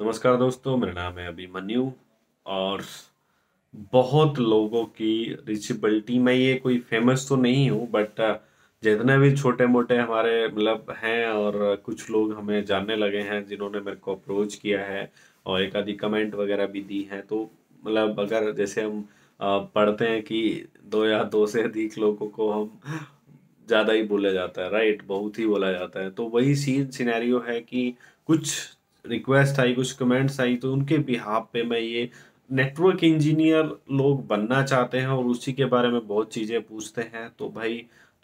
नमस्कार दोस्तों, मेरा नाम है अभिमन्यु और बहुत लोगों की रीचेबिलिटी में ये कोई फेमस तो नहीं हूँ, बट जितने भी छोटे मोटे हमारे मतलब हैं और कुछ लोग हमें जानने लगे हैं जिन्होंने मेरे को अप्रोच किया है और एक आधी कमेंट वगैरह भी दी है। तो मतलब अगर जैसे हम पढ़ते हैं कि दो से अधिक लोगों को हम ज़्यादा ही बोला जाता है, राइट, बहुत ही बोला जाता है। तो वही सीन सिनेरियो है कि कुछ रिक्वेस्ट आई, कुछ कमेंट्स आई, तो उनके बिहाफ पे मैं ये नेटवर्क इंजीनियर लोग बनना चाहते हैं और उसी के बारे में बहुत चीज़ें पूछते हैं। तो भाई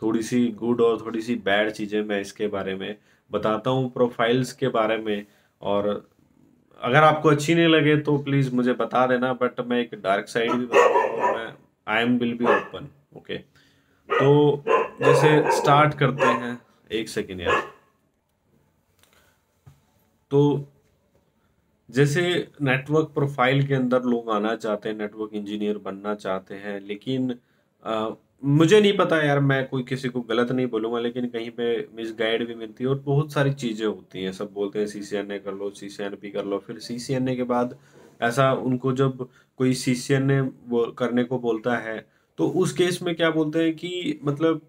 थोड़ी सी गुड और थोड़ी सी बैड चीज़ें मैं इसके बारे में बताता हूँ, प्रोफाइल्स के बारे में। और अगर आपको अच्छी नहीं लगे तो प्लीज़ मुझे बता देना, बट मैं एक डार्क साइड भी बताऊँगा और मैं विल बी ओपन, ओके। तो जैसे स्टार्ट करते हैं, एक सेकेंड यार। तो जैसे नेटवर्क प्रोफाइल के अंदर लोग आना चाहते हैं, नेटवर्क इंजीनियर बनना चाहते हैं, लेकिन मुझे नहीं पता यार, मैं कोई किसी को गलत नहीं बोलूँगा, लेकिन कहीं पे मिसगाइड भी मिलती है और बहुत सारी चीज़ें होती हैं। सब बोलते हैं CCNA कर लो, CCNP कर लो, फिर CCNA के बाद ऐसा उनको जब कोई CCNA करने को बोलता है तो उस केस में क्या बोलते हैं कि मतलब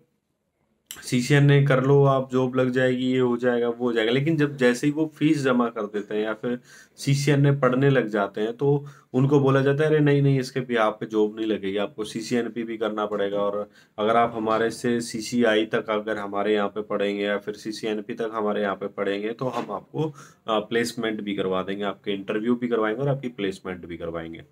CCNA कर लो आप, जॉब लग जाएगी, ये हो जाएगा, वो हो जाएगा, लेकिन जब जैसे ही वो फीस जमा कर देते हैं या फिर CCNA पढ़ने लग जाते हैं तो उनको बोला जाता है अरे नहीं, इसके भी आप पे जॉब नहीं लगेगी, आपको CCNP भी करना पड़ेगा। और अगर आप हमारे से CCI तक अगर हमारे यहाँ पे पढ़ेंगे या फिर CCNP तक हमारे यहाँ पे पढ़ेंगे तो हम आपको प्लेसमेंट भी करवा देंगे, आपके इंटरव्यू भी करवाएंगे और आपकी प्लेसमेंट भी करवाएंगे।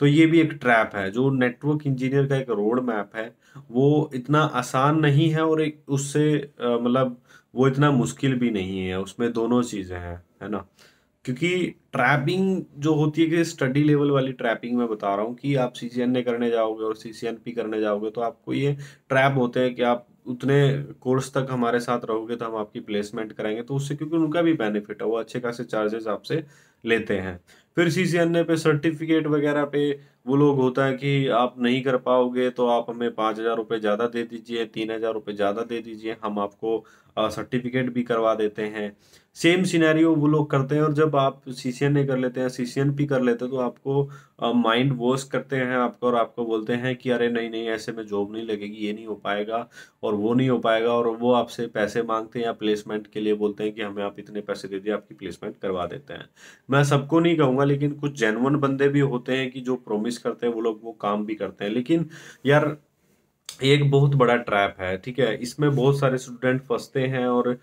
तो ये भी एक ट्रैप है जो नेटवर्क इंजीनियर का एक रोड मैप है, वो इतना आसान नहीं है और एक उससे मतलब वो इतना मुश्किल भी नहीं है, उसमें दोनों चीज़ें हैं, है ना। क्योंकि ट्रैपिंग जो होती है कि स्टडी लेवल वाली ट्रैपिंग मैं बता रहा हूँ कि आप CCNA करने जाओगे और CCNP करने जाओगे तो आपको ये ट्रैप होते हैं कि आप उतने कोर्स तक हमारे साथ रहोगे तो हम आपकी प्लेसमेंट कराएंगे, तो उससे क्योंकि उनका भी बेनिफिट है, वो अच्छे खासे चार्जेस आपसे लेते हैं। फिर CCNA पे सर्टिफिकेट वगैरह पे वो लोग होता है कि आप नहीं कर पाओगे तो आप हमें 5,000 रुपये ज़्यादा दे दीजिए, 3,000 रुपये ज़्यादा दे दीजिए, हम आपको सर्टिफिकेट भी करवा देते हैं। सेम सिनेरियो वो लोग करते हैं। और जब आप CCNA कर लेते हैं, CCNP कर लेते हैं तो आपको माइंड वॉश करते हैं आपको और आपको बोलते हैं कि अरे नहीं, ऐसे में जॉब नहीं लगेगी, ये नहीं हो पाएगा और वो नहीं हो पाएगा, और वो आपसे पैसे मांगते हैं या प्लेसमेंट के लिए बोलते हैं कि हमें आप इतने पैसे दे दिए, आपकी प्लेसमेंट करवा देते हैं। मैं सबको नहीं कहूँगा, लेकिन कुछ जेन्युइन बंदे भी होते हैं कि जो प्रॉमिस करते हैं वो लोग वो काम भी करते हैं, लेकिन यार एक बहुत बड़ा ट्रैप है, ठीक है। इसमें बहुत सारे स्टूडेंट फंसते हैं और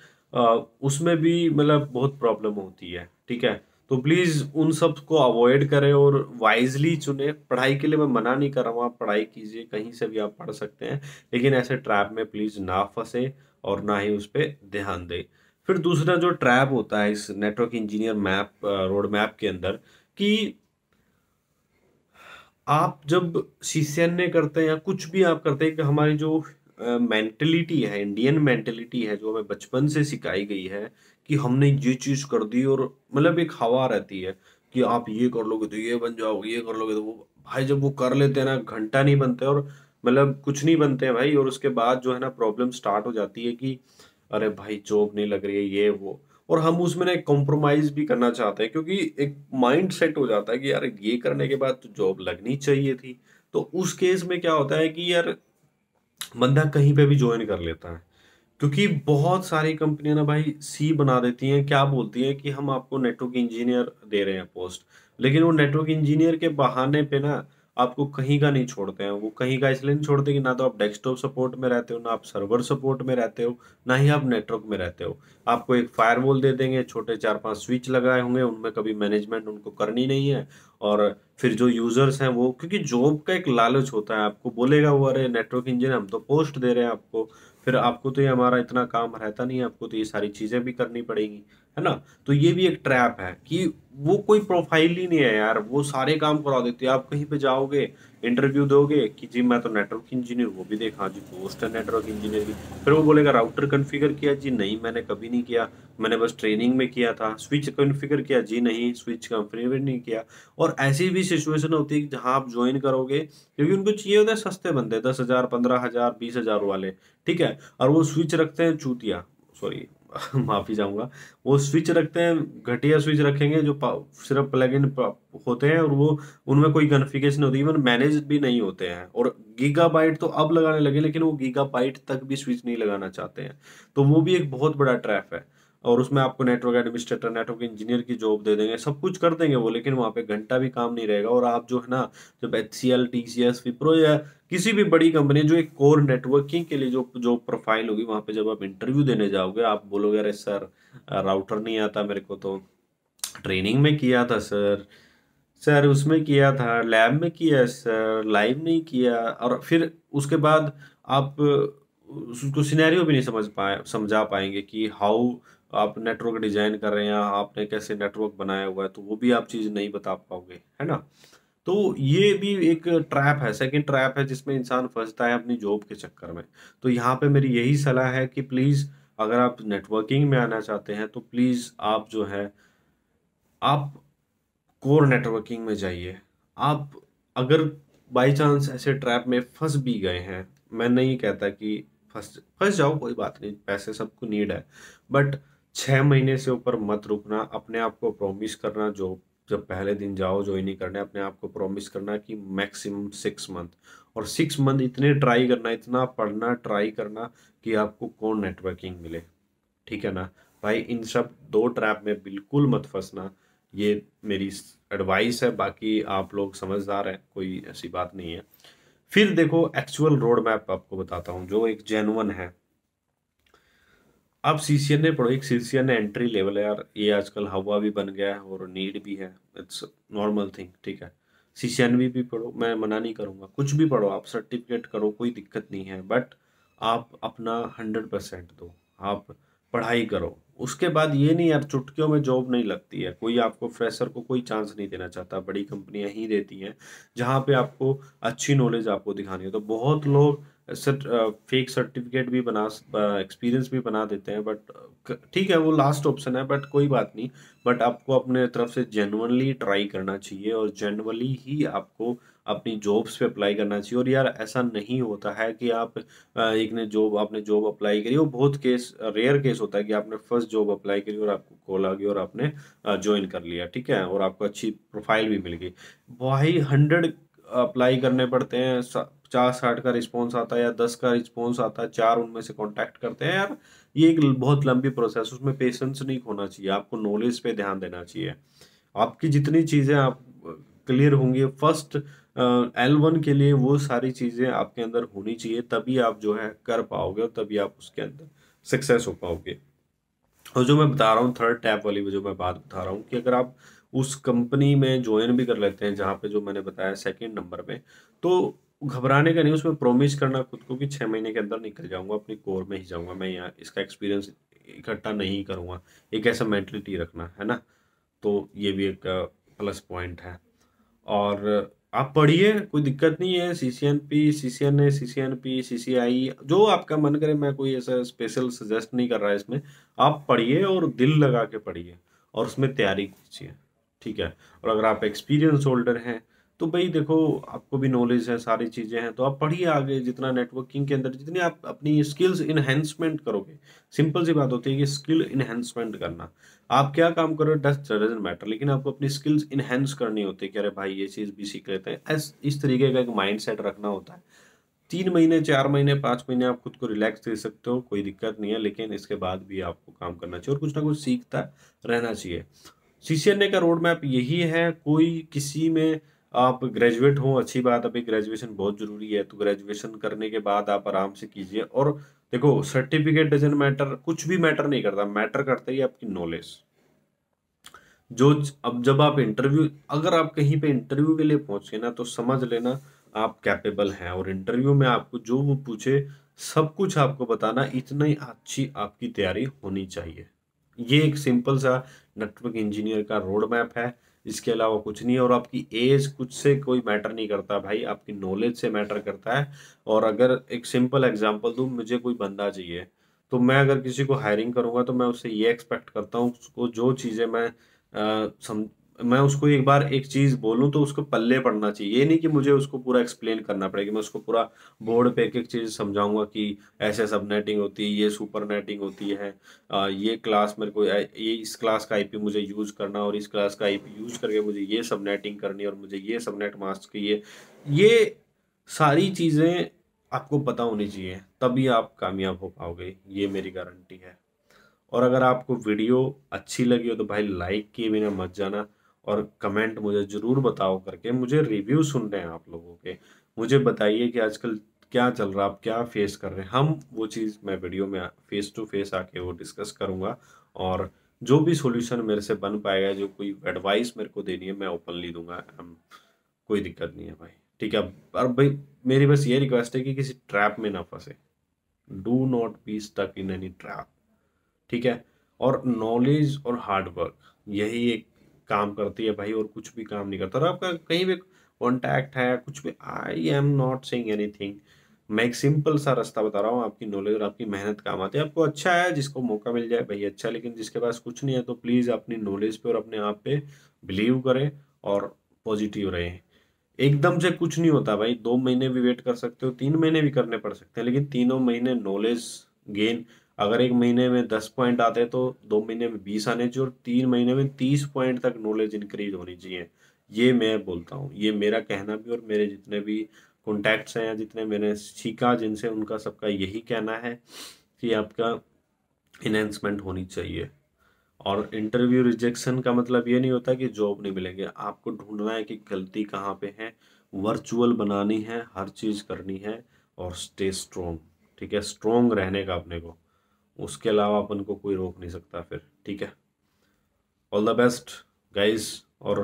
उसमें भी मतलब बहुत प्रॉब्लम होती है, ठीक है। तो प्लीज़ उन सब को अवॉइड करें और वाइजली चुने। पढ़ाई के लिए मैं मना नहीं कर रहा हूँ, आप पढ़ाई कीजिए, कहीं से भी आप पढ़ सकते हैं, लेकिन ऐसे ट्रैप में प्लीज़ ना फंसे और ना ही उस पर ध्यान दें। फिर दूसरा जो ट्रैप होता है इस network engineer map road map के अंदर कि आप जब CCNA करते हैं या कुछ भी आप करते हैं कि हमारी जो मेंटलिटी है, इंडियन मेंटलिटी है, जो हमें बचपन से सिखाई गई है कि हमने ये चीज़ कर दी, और मतलब एक हवा रहती है कि आप ये कर लोगे तो ये बन जाओगे, ये कर लोगे तो वो, भाई जब वो कर लेते हैं ना, घंटा नहीं बनते और मतलब कुछ नहीं बनते हैं भाई। और उसके बाद जो है ना प्रॉब्लम स्टार्ट हो जाती है कि अरे भाई जॉब नहीं लग रही है, ये वो, और हम उसमें ना एक कॉम्प्रोमाइज़ भी करना चाहते हैं क्योंकि एक माइंड सेट हो जाता है कि यार ये करने के बाद तो जॉब लगनी चाहिए थी। तो उस केस में क्या होता है कि यार बंदा कहीं पे भी ज्वाइन कर लेता है, क्योंकि बहुत सारी कंपनियां ना भाई सी बना देती हैं, क्या बोलती हैं कि हम आपको नेटवर्क इंजीनियर दे रहे हैं पोस्ट, लेकिन वो नेटवर्क इंजीनियर के बहाने पे ना आपको कहीं का नहीं छोड़ते हैं। वो कहीं का इसलिए नहीं छोड़ते कि ना तो आप डेस्कटॉप सपोर्ट में रहते हो, ना आप सर्वर सपोर्ट में रहते हो, ना ही आप नेटवर्क में रहते हो, आपको एक फायरवॉल दे देंगे, छोटे 4-5 स्विच लगाए होंगे, उनमें कभी मैनेजमेंट उनको करनी नहीं है। और फिर जो यूज़र्स हैं वो, क्योंकि जॉब का एक लालच होता है, आपको बोलेगा वो अरे नेटवर्क इंजीनियर हम तो पोस्ट दे रहे हैं आपको, फिर आपको तो ये हमारा इतना काम रहता नहीं है, आपको तो ये सारी चीज़ें भी करनी पड़ेंगी, है ना। तो ये भी एक ट्रैप है कि वो कोई प्रोफाइल ही नहीं है यार, वो सारे काम करवा देते हैं। आप कहीं पे जाओगे, इंटरव्यू दोगे कि जी मैं तो नेटवर्क इंजीनियर, वो भी देख हाँ जी पोस्ट है नेटवर्क इंजीनियर की, फिर वो बोलेगा राउटर कन्फिगर किया, जी नहीं मैंने कभी नहीं किया, मैंने बस ट्रेनिंग में किया था। स्विच कन्फिगर किया, जी नहीं स्विच कन्फिगर नहीं किया। और ऐसी भी सिचुएशन होती है कि जहाँ आप ज्वाइन करोगे, क्योंकि उनको चाहिए होता है सस्ते बंदे, 10,000, 15,000, 20,000 वाले, ठीक है, और वो स्विच रखते हैं चूतिया, सॉरी माफ़ी चाहूँगा, वो स्विच रखते हैं, घटिया स्विच रखेंगे जो सिर्फ प्लग इन होते हैं और वो उनमें कोई कॉन्फ़िगरेशन होती है, इवन मैनेज भी नहीं होते हैं। और गीगाबाइट तो अब लगाने लगे, लेकिन वो गीगाबाइट तक भी स्विच नहीं लगाना चाहते हैं, तो वो भी एक बहुत बड़ा ट्रैप है। और उसमें आपको नेटवर्क एडमिनिस्ट्रेटर, नेटवर्क इंजीनियर की जॉब दे देंगे, सब कुछ कर देंगे वो, लेकिन वहाँ पे घंटा भी काम नहीं रहेगा। और आप जो है ना, जब HCL, TCS, विप्रो या किसी भी बड़ी कंपनी जो एक कोर नेटवर्किंग के लिए जो जॉब प्रोफाइल होगी, वहाँ पे जब आप इंटरव्यू देने जाओगे, आप बोलोगे अरे सर राउटर नहीं आता मेरे को, तो ट्रेनिंग में किया था सर उसमें किया था, लैब में किया सर, लाइव नहीं किया। और फिर उसके बाद आप उसको सिनेरियो भी नहीं समझा पाएंगे कि हाउ आप नेटवर्क डिज़ाइन कर रहे हैं, आपने कैसे नेटवर्क बनाया हुआ है, तो वो भी आप चीज़ नहीं बता पाओगे, है ना। तो ये भी एक ट्रैप है, सेकंड ट्रैप है जिसमें इंसान फंसता है अपनी जॉब के चक्कर में। तो यहाँ पे मेरी यही सलाह है कि प्लीज़ अगर आप नेटवर्किंग में आना चाहते हैं तो प्लीज़ आप जो है आप कोर नेटवर्किंग में जाइए। आप अगर बाई चांस ऐसे ट्रैप में फंस भी गए हैं, मैं नहीं कहता कि फंस जाओ, कोई बात नहीं, पैसे सबको नीड है, बट 6 महीने से ऊपर मत रुकना। अपने आप को प्रॉमिस करना, जब पहले दिन जाओ ज्वाइनिंग करने, अपने आप को प्रॉमिस करना कि मैक्सिमम 6 मंथ, और 6 मंथ इतने ट्राई करना, इतना पढ़ना, ट्राई करना कि आपको कोर नेटवर्किंग मिले, ठीक है ना भाई। इन सब 2 ट्रैप में बिल्कुल मत फंसना, ये मेरी एडवाइस है। बाकी आप लोग समझदार हैं, कोई ऐसी बात नहीं है। फिर देखो एक्चुअल रोड मैप आपको बताता हूँ जो एक जेन्युइन है। आप CCNA पढ़ो, एक CCNA एंट्री लेवल है यार, ये आजकल हवा भी बन गया है और नीड भी है, इट्स नॉर्मल थिंग, ठीक है। CCNP भी पढ़ो, मैं मना नहीं करूँगा, कुछ भी पढ़ो आप, सर्टिफिकेट करो, कोई दिक्कत नहीं है, बट आप अपना 100% दो, आप पढ़ाई करो। उसके बाद ये नहीं यार चुटकियों में जॉब नहीं लगती है, कोई आपको फ्रेशर को कोई चांस नहीं देना चाहता, बड़ी कंपनियां ही देती हैं जहां पे आपको अच्छी नॉलेज आपको दिखानी हो। तो बहुत लोग फेक सर्टिफिकेट भी बना, एक्सपीरियंस भी बना देते हैं, बट ठीक है वो लास्ट ऑप्शन है, बट कोई बात नहीं। बट आपको अपने तरफ से जेन्युइनली ट्राई करना चाहिए और जेन्युइनली ही आपको अपनी जॉब्स पे अप्लाई करना चाहिए। और यार ऐसा नहीं होता है कि आप आपने जॉब अप्लाई करी, वो बहुत केस, रेयर केस होता है कि आपने फर्स्ट जॉब अप्लाई करी और आपको कॉल आ गई और आपने ज्वाइन कर लिया, ठीक है, और आपको अच्छी प्रोफाइल भी मिल गई। वही 100 अप्लाई करने पड़ते हैं, 50-60 का रिस्पॉन्स आता है या 10 का रिस्पॉन्स आता है, 4 उनमें से कॉन्टैक्ट करते हैं। यार ये एक बहुत लंबी प्रोसेस, उसमें पेशेंस नहीं खोना चाहिए, आपको नॉलेज पे ध्यान देना चाहिए। आपकी जितनी चीज़ें आप क्लियर होंगी फर्स्ट L1 के लिए, वो सारी चीज़ें आपके अंदर होनी चाहिए, तभी आप जो है कर पाओगे और तभी आप उसके अंदर सक्सेस हो पाओगे। और जो मैं बता रहा हूँ थर्ड टैप वाली जो मैं बात बता रहा हूँ कि अगर आप उस कंपनी में ज्वाइन भी कर लेते हैं जहाँ पे जो मैंने बताया 2nd नंबर पे, तो घबराने का नहीं, उसमें प्रॉमिस करना खुद को कि 6 महीने के अंदर निकल जाऊँगा, अपनी कोर में ही जाऊँगा, मैं यहाँ इसका एक्सपीरियंस इकट्ठा नहीं करूँगा, एक ऐसा मेंटलिटी रखना, है ना। तो ये भी एक प्लस पॉइंट है। और आप पढ़िए, कोई दिक्कत नहीं है, CCNP, CCNA, CCNP, CCI जो आपका मन करे, मैं कोई ऐसा स्पेशल सजेस्ट नहीं कर रहा है इसमें। आप पढ़िए और दिल लगा के पढ़िए और उसमें तैयारी कीजिए, ठीक है। और अगर आप एक्सपीरियंस होल्डर हैं तो भाई देखो आपको भी नॉलेज है, सारी चीज़ें हैं, तो आप पढ़िए आगे, जितना नेटवर्किंग के अंदर जितनी आप अपनी स्किल्स इन्हेंसमेंट करोगे। सिंपल सी बात होती है कि स्किल इन्हेंसमेंट करना, आप क्या काम करो डजंट मैटर, लेकिन आपको अपनी स्किल्स इन्हेंस करनी होती है कि अरे भाई ये चीज़ भी सीख लेते हैं, इस तरीके का एक माइंडसेट रखना होता है। 3 महीने 4 महीने 5 महीने आप खुद को रिलैक्स दे सकते हो, कोई दिक्कत नहीं है, लेकिन इसके बाद भी आपको काम करना चाहिए और कुछ ना कुछ सीखता रहना चाहिए। CCNA का रोड मैप यही है। कोई किसी में आप ग्रेजुएट हो, अच्छी बात, अभी ग्रेजुएशन बहुत ज़रूरी है, तो ग्रेजुएशन करने के बाद आप आराम से कीजिए। और देखो सर्टिफिकेट डजंट मैटर, कुछ भी मैटर नहीं करता, मैटर करता ही आपकी नॉलेज। जो अब जब आप इंटरव्यू, अगर आप कहीं पे इंटरव्यू के लिए पहुँचे ना, तो समझ लेना आप कैपेबल हैं, और इंटरव्यू में आपको जो वो पूछे सब कुछ आपको बताना, इतनी अच्छी आपकी तैयारी होनी चाहिए। ये एक सिंपल सा नेटवर्क इंजीनियर का रोड मैप है, इसके अलावा कुछ नहीं है। और आपकी एज कुछ से कोई मैटर नहीं करता भाई, आपकी नॉलेज से मैटर करता है। और अगर एक सिंपल एग्जांपल दूँ, मुझे कोई बंदा चाहिए, तो मैं अगर किसी को हायरिंग करूँगा तो मैं उससे ये एक्सपेक्ट करता हूँ उसको जो चीज़ें मैं मैं उसको एक बार एक चीज़ बोलूँ तो उसको पल्ले पढ़ना चाहिए, ये नहीं कि मुझे उसको पूरा एक्सप्लेन करना पड़ेगा। मैं उसको पूरा बोर्ड पे एक एक चीज़ समझाऊंगा कि ऐसे सब नेटिंग होती है, ये सुपर नेटिंग होती है, ये क्लास मेरे को ये इस क्लास का आईपी मुझे यूज़ करना और इस क्लास का आईपी यूज करके मुझे ये सब नेटिंग करनी और मुझे ये सब नेट मास्क की ये सारी चीज़ें आपको पता होनी चाहिए, तभी आप कामयाब हो पाओगे, ये मेरी गारंटी है। और अगर आपको वीडियो अच्छी लगी हो तो भाई लाइक किए बिना मत जाना और कमेंट मुझे ज़रूर बताओ करके। मुझे रिव्यू सुन रहे हैं आप लोगों के, मुझे बताइए कि आजकल क्या चल रहा है, आप क्या फेस कर रहे हैं। हम वो चीज़ मैं वीडियो में फेस टू फेस आके वो डिस्कस करूँगा और जो भी सॉल्यूशन मेरे से बन पाएगा, जो कोई एडवाइस मेरे को देनी है मैं ओपनली दूंगा, कोई दिक्कत नहीं है भाई, ठीक है। और भाई मेरी बस ये रिक्वेस्ट है कि किसी ट्रैप में ना फंसे, do not be stuck in any trap, ठीक है। और नॉलेज और हार्डवर्क यही एक काम करती है भाई, और कुछ भी काम नहीं करता। और आपका कहीं भी कॉन्टैक्ट है कुछ भी, I am not saying anything, मैं एक सिंपल सा रास्ता बता रहा हूँ, आपकी नॉलेज और आपकी मेहनत काम आती है। आपको अच्छा है जिसको मौका मिल जाए भाई अच्छा, लेकिन जिसके पास कुछ नहीं है तो प्लीज़ अपनी नॉलेज पे और अपने आप पे बिलीव करें और पॉजिटिव रहें। एकदम से कुछ नहीं होता भाई, 2 महीने भी वेट कर सकते हो, 3 महीने भी करने पड़ सकते हैं, लेकिन 3 महीने नॉलेज गेन, अगर 1 महीने में 10 पॉइंट आते हैं तो 2 महीने में 20 आने चाहिए और 3 महीने में 30 पॉइंट तक नॉलेज इंक्रीज होनी चाहिए। ये मैं बोलता हूँ, ये मेरा कहना भी और मेरे जितने भी कॉन्टैक्ट्स हैं, जितने मैंने सीखा जिनसे, उनका सबका यही कहना है कि आपका इन्हेंसमेंट होनी चाहिए। और इंटरव्यू रिजेक्शन का मतलब ये नहीं होता कि जॉब नहीं मिलेंगे, आपको ढूंढना है कि गलती कहाँ पे है, वर्चुअल बनानी है, हर चीज़ करनी है और स्टे स्ट्रॉन्ग, ठीक है। स्ट्रॉन्ग रहने का अपने को, उसके अलावा अपन को कोई रोक नहीं सकता फिर, ठीक है। All the best guys. और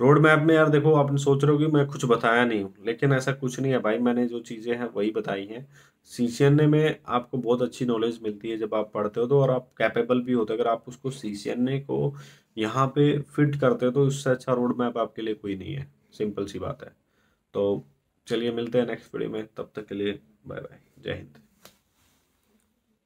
रोड मैप में यार देखो, आपने सोच रहे हो कि मैं कुछ बताया नहीं हूँ, लेकिन ऐसा कुछ नहीं है भाई, मैंने जो चीज़ें हैं वही बताई हैं। CCNA में आपको बहुत अच्छी नॉलेज मिलती है जब आप पढ़ते हो तो, और आप कैपेबल भी होते हो। अगर आप उसको CCNA को यहाँ पे फिट करते हो तो उससे अच्छा रोड मैप आपके लिए कोई नहीं है, सिंपल सी बात है। तो चलिए मिलते हैं नेक्स्ट वीडियो में, तब तक के लिए बाय बाय, जय हिंद।